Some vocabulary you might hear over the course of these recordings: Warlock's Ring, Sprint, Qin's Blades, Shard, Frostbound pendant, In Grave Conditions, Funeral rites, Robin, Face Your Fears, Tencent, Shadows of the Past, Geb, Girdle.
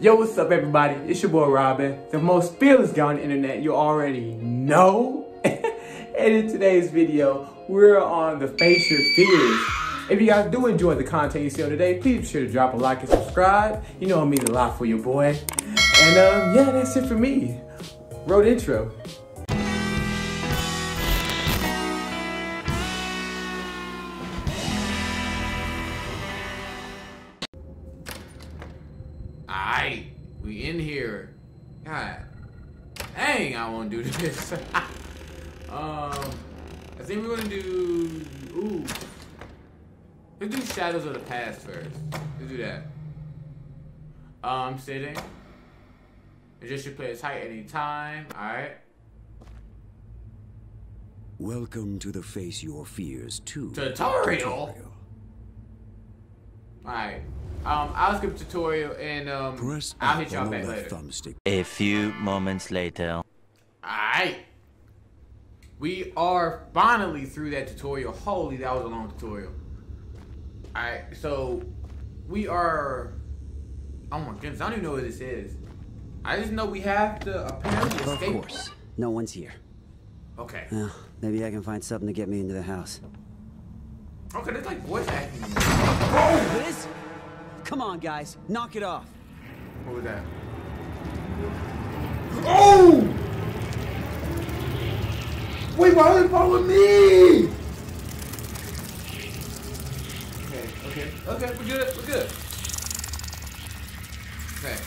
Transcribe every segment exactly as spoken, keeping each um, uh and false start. Yo, what's up everybody? It's your boy Robin, the most fearless guy on the internet, you already know. And in today's video, we're on the Face Your Fears. If you guys do enjoy the content you see on today, please be sure to drop a like and subscribe. You know it means a lot for your boy. And um, yeah, that's it for me. Road intro. We in here. God dang, I wanna do this. um I think we're gonna do ooh. Let's do Shadows of the Past first. Let's do that. Um sitting. You just should play as height any time, alright? Welcome to the Face Your Fears two tutorial. tutorial. Alright. Um, I'll skip the tutorial and um, Press I'll hit y'all back later. Thumbstick. A few moments later. Alright. We are finally through that tutorial. Holy, that was a long tutorial. Alright, so we are... Oh my goodness, I don't even know what this is. I just know we have to apparently of escape. Of course. No one's here. Okay. Well, maybe I can find something to get me into the house. Okay, that's like voice acting. Oh, this? Come on, guys, knock it off. What was that? Oh! Wait, why are they following me? Okay, okay, okay, we're good, we're good. Okay.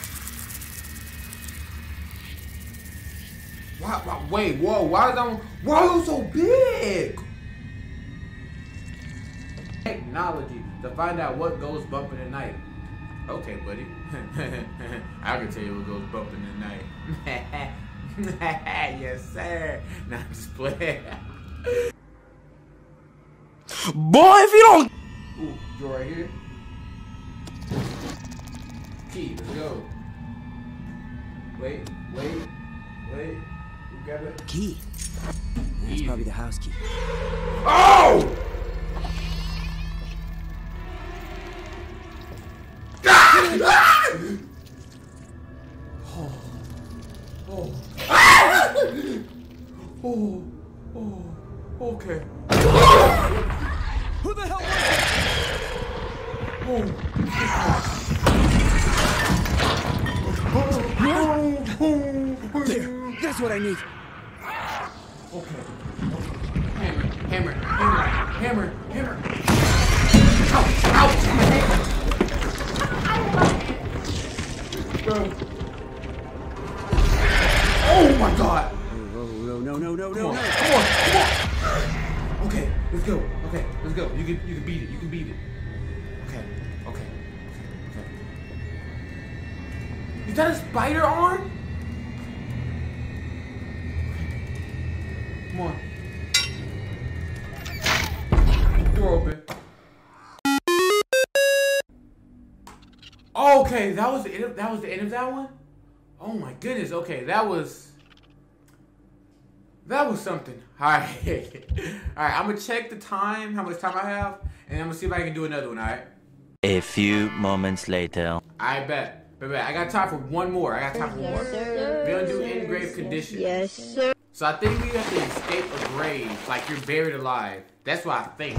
Wow, wow, wait, whoa, why is that one? Why are those so big? Technology to find out what goes bump in the night. Okay, buddy. I can tell you what goes bump in the night. Yes, sir. Now I'm just playing. Boy, if you don't. Ooh, drawer right here. Key, let's go. Wait, wait, wait. You got it. Key. It's probably the house key. Oh! Oh, oh, okay. Who the hell was that? There, that's what I need. Okay. Hammer, hammer, hammer, hammer, hammer. Ouch, ouch, my hand. Bro. Oh my god. No, no, no, no, no. Come on, come on, come on. Okay, let's go. Okay, let's go. You can, you can beat it. You can beat it. Okay, okay, okay, okay. Is that a spider arm? Come on. Door open. Okay, that was the end of, that was the end of that one? Oh my goodness. Okay, that was... That was something. Alright. Alright, I'm gonna check the time, how much time I have, and I'm gonna see if I can do another one, alright? A few moments later. I bet. But I got time for one more. I got time for one more. We're gonna do In Grave Conditions. Yes, sir. So I think we have to escape a grave, like you're buried alive. That's what I think.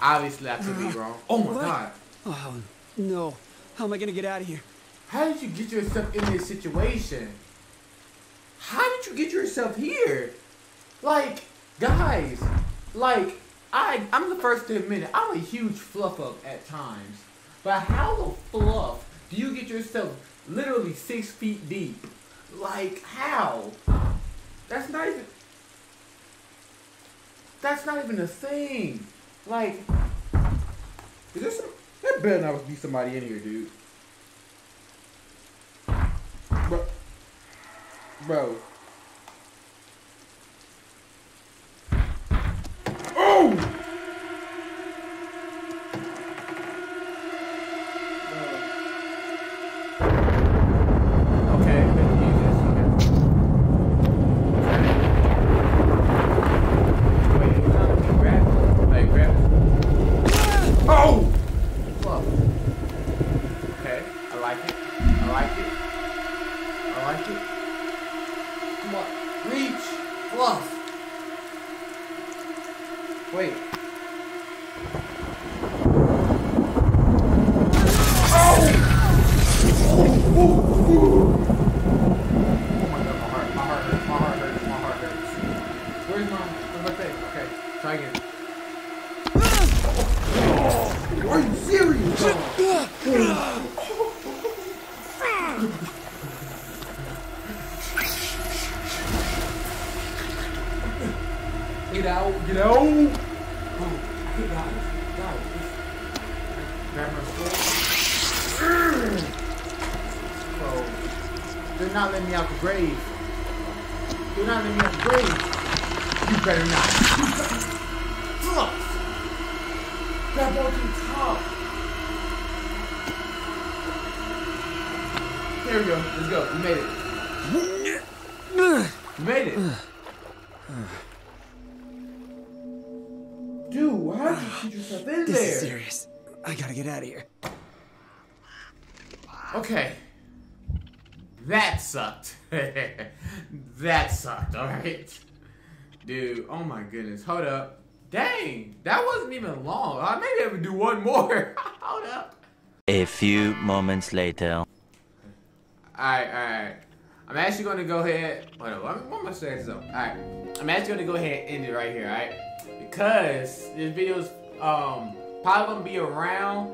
Obviously, I could be wrong. Oh my what? god. Oh, no. How am I gonna get out of here? How did you get yourself in this situation? How did you get yourself here? Like, guys, like, I, I'm the first to admit it. I'm a huge fluff-up at times. But how the fluff do you get yourself literally six feet deep? Like, how? That's not even... That's not even a thing. Like, is there some... There better not be somebody in here, dude. Bro. Bro. Oh! grab my sword. So, do not let me out the grave. Do not let me out the grave. You better not. You better. Look. Grab on to the top. There we go. Let's go. We made it. You made it. Dude, why did you shoot yourself in there? This is serious. I gotta get out of here. Okay. That sucked. That sucked, alright. Dude, oh my goodness. Hold up. Dang, that wasn't even long. I maybe I would do one more. Hold up. A few moments later. Alright, alright. I'm actually gonna go ahead. Hold on, I'm, what am I saying? So, all right, I'm actually gonna go ahead and end it right here, all right? Because this video's um probably gonna be around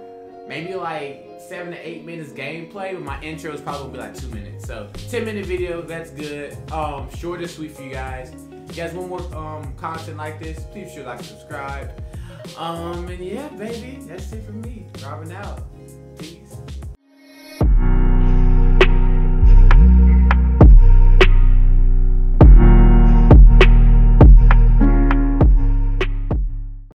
maybe like seven to eight minutes gameplay, but my intro is probably gonna be like two minutes. So, ten minute video, that's good. Um, short and sweet for you guys. If you guys want more um content like this, please sure like, subscribe. Um, and yeah, baby, that's it for me. Robin out.